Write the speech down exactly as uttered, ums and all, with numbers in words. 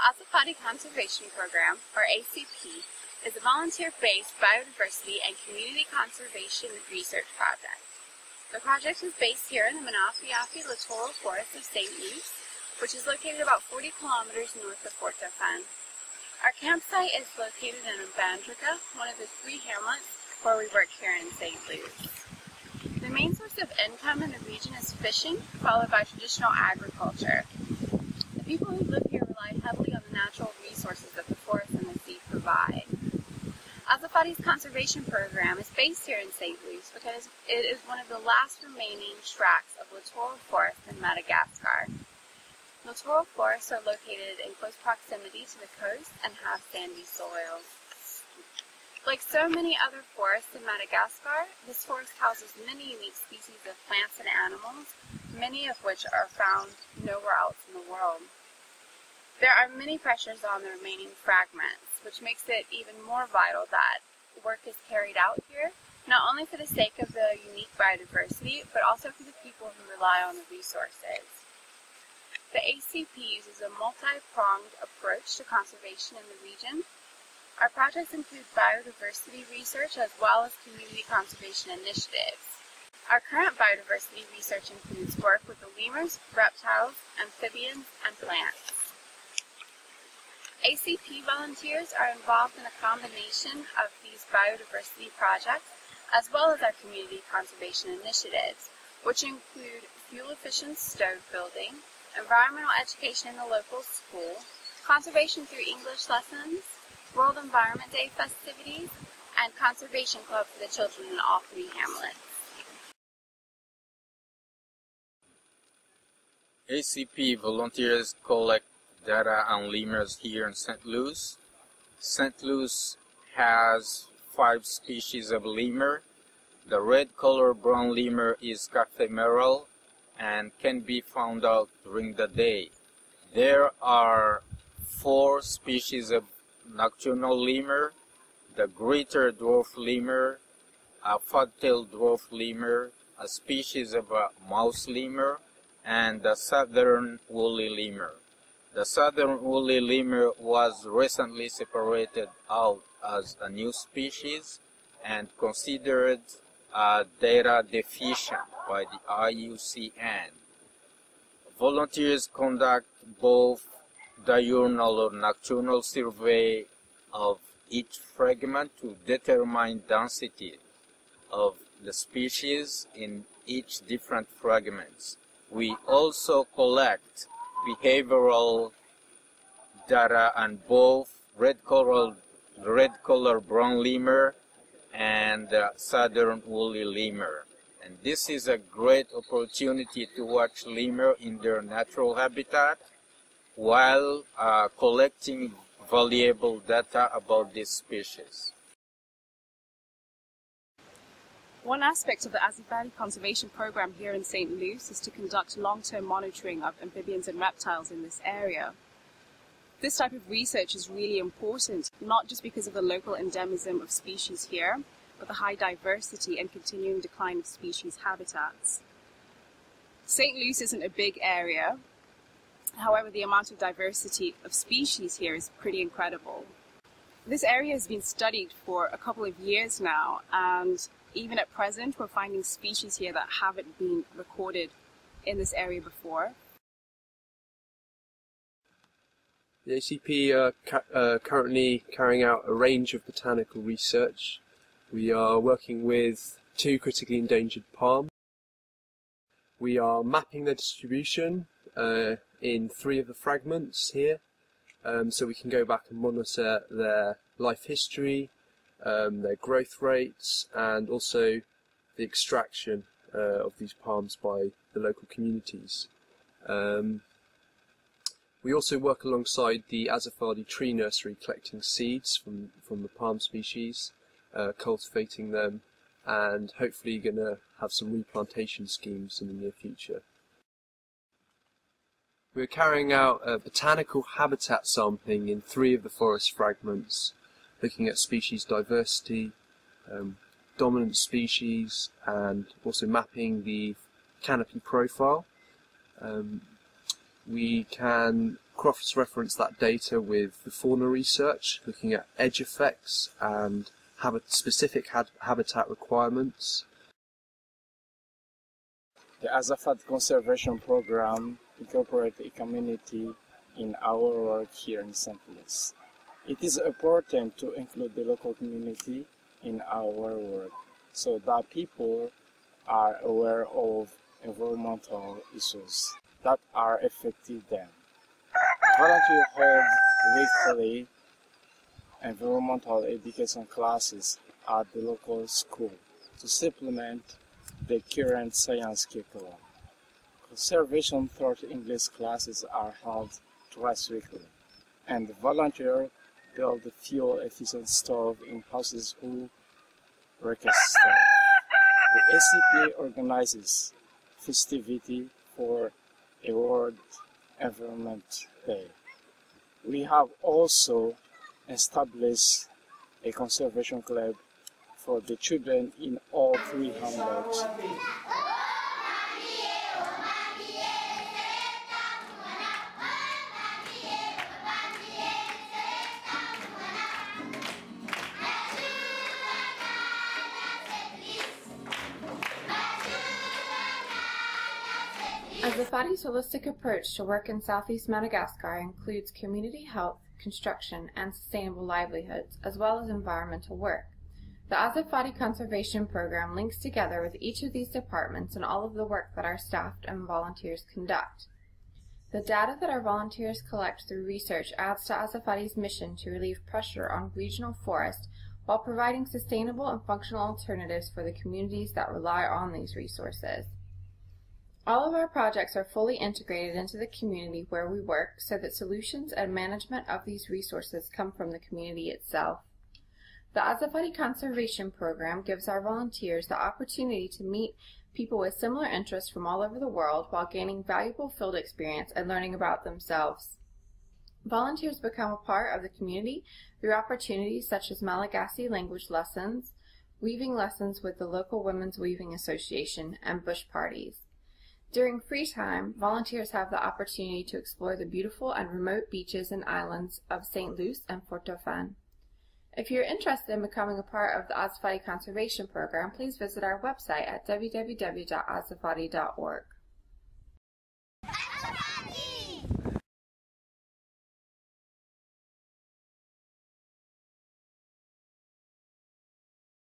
Azafady Conservation Program, or A C P, is a volunteer-based biodiversity and community conservation research project. The project is based here in the Manafiafi Littoral Forest of Sainte Luce, which is located about forty kilometers north of Fort Dauphin. Our campsite is located in Abandrica, one of the three hamlets where we work here in Sainte Luce. The main source of income in the region is fishing, followed by traditional agriculture. The people who live here rely heavily on the natural resources that the forest and the sea provide. Azafady's conservation program is based here in Sainte Luce because it is one of the last remaining tracts of littoral forest in Madagascar. Littoral forests are located in close proximity to the coast and have sandy soils. Like so many other forests in Madagascar, this forest houses many unique species of plants and animals, many of which are found nowhere else in the world. There are many pressures on the remaining fragments, which makes it even more vital that work is carried out here, not only for the sake of the unique biodiversity, but also for the people who rely on the resources. The A C P uses a multi-pronged approach to conservation in the region. Our projects include biodiversity research as well as community conservation initiatives. Our current biodiversity research includes work with the lemurs, reptiles, amphibians, and plants. A C P volunteers are involved in a combination of these biodiversity projects as well as our community conservation initiatives, which include fuel-efficient stove building, environmental education in the local school, conservation through English lessons, World Environment Day festivities, and Conservation Club for the children in all three hamlets. A C P volunteers collect data on lemurs here in Sainte Luce. Sainte Luce has five species of lemur. The red color brown lemur is ephemeral and can be found out during the day. There are four species of nocturnal lemur: the greater dwarf lemur, a fat-tailed dwarf lemur, a species of a mouse lemur, and the southern woolly lemur. The southern woolly lemur was recently separated out as a new species and considered uh, data deficient by the I U C N. Volunteers conduct both diurnal or nocturnal survey of each fragment to determine density of the species in each different fragments. We also collect behavioral data on both red coral, red color brown lemur and the southern woolly lemur. And this is a great opportunity to watch lemur in their natural habitat while uh, collecting valuable data about this species. One aspect of the Azafady Conservation Program here in Sainte Luce is to conduct long-term monitoring of amphibians and reptiles in this area. This type of research is really important, not just because of the local endemism of species here, but the high diversity and continuing decline of species habitats. Sainte Luce isn't a big area. However, the amount of diversity of species here is pretty incredible. This area has been studied for a couple of years now, and even at present we're finding species here that haven't been recorded in this area before. The A C P are ca uh, currently carrying out a range of botanical research. We are working with two critically endangered palms. We are mapping their distribution Uh, in three of the fragments here, um, so we can go back and monitor their life history, um, their growth rates, and also the extraction uh, of these palms by the local communities. Um, we also work alongside the Azafady Tree Nursery, collecting seeds from, from the palm species, uh, cultivating them, and hopefully going to have some replantation schemes in the near future. We're carrying out a botanical habitat sampling in three of the forest fragments, looking at species diversity, um, dominant species, and also mapping the canopy profile. Um, we can cross-reference that data with the fauna research, looking at edge effects and habit specific had habitat requirements. The Azafady Conservation Program incorporates a community in our work here in Sainte Luce. It is important to include the local community in our work so that people are aware of environmental issues that are affecting them. Volunteers hold weekly environmental education classes at the local school to supplement the current science curriculum. Conservation taught English classes are held twice weekly, and volunteers build fuel-efficient stove in houses who request stove. The S C P organizes festivity for a World Environment Day. We have also established a conservation club for the children in all three hamlets. Azafady's holistic approach to work in Southeast Madagascar includes community health, construction, and sustainable livelihoods, as well as environmental work. The Azafady Conservation Program links together with each of these departments and all of the work that our staff and volunteers conduct. The data that our volunteers collect through research adds to Azafady's mission to relieve pressure on regional forests while providing sustainable and functional alternatives for the communities that rely on these resources. All of our projects are fully integrated into the community where we work so that solutions and management of these resources come from the community itself. The Azafady Conservation Program gives our volunteers the opportunity to meet people with similar interests from all over the world while gaining valuable field experience and learning about themselves. Volunteers become a part of the community through opportunities such as Malagasy language lessons, weaving lessons with the local Women's Weaving Association, and bush parties. During free time, volunteers have the opportunity to explore the beautiful and remote beaches and islands of Sainte Luce and Fort Dauphin. If you're interested in becoming a part of the Azafady Conservation Program, please visit our website at w w w dot azafady dot org.